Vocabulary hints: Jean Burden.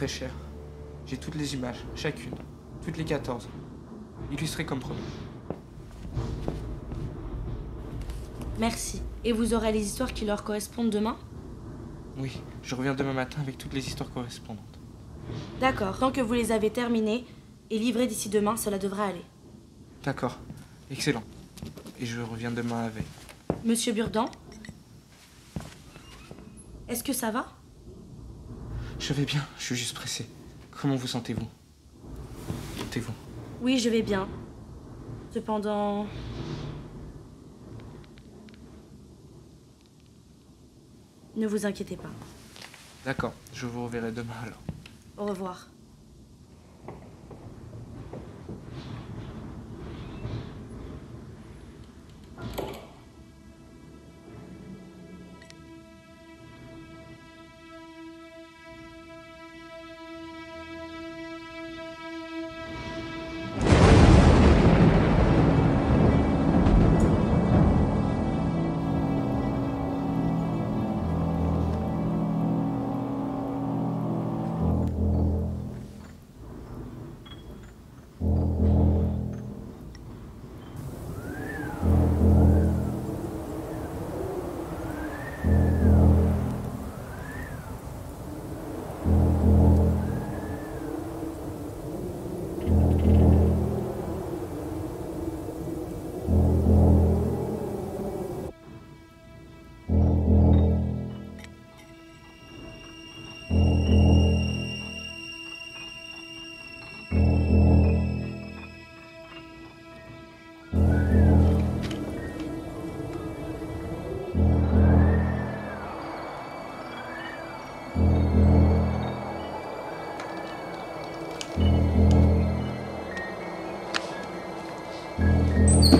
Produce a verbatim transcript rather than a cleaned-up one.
très cher. J'ai toutes les images, chacune, toutes les quatorze, illustrées comme promis. Merci. Et vous aurez les histoires qui leur correspondent demain? Oui, je reviens demain matin avec toutes les histoires correspondantes. D'accord. Tant que vous les avez terminées et livrées d'ici demain, cela devra aller. D'accord. Excellent. Et je reviens demain avec... Monsieur Burden? Est-ce que ça va? Je vais bien, je suis juste pressée. Comment vous sentez-vous? Sentez-vous? Oui, je vais bien. Cependant... Ne vous inquiétez pas. D'accord, je vous reverrai demain alors. Au revoir. Thank you.